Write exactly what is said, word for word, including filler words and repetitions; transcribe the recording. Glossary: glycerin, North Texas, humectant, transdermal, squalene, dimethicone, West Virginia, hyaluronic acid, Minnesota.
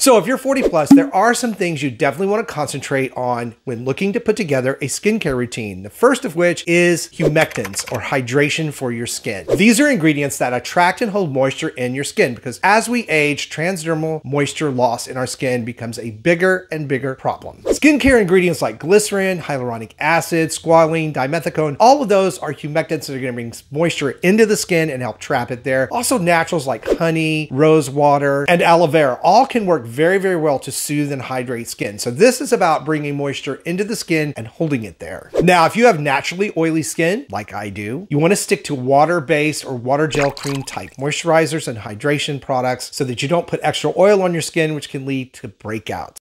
So if you're forty plus, there are some things you definitely want to concentrate on when looking to put together a skincare routine. The first of which is humectants, or hydration for your skin. These are ingredients that attract and hold moisture in your skin, because as we age, transdermal moisture loss in our skin becomes a bigger and bigger problem. Skincare ingredients like glycerin, hyaluronic acid, squalene, dimethicone, all of those are humectants that are going to bring moisture into the skin and help trap it there. Also naturals like honey, rose water, and aloe vera all can work very, very well to soothe and hydrate skin. So this is about bringing moisture into the skin and holding it there. Now, if you have naturally oily skin, like I do, you want to stick to water-based or water gel cream type moisturizers and hydration products so that you don't put extra oil on your skin, which can lead to breakouts.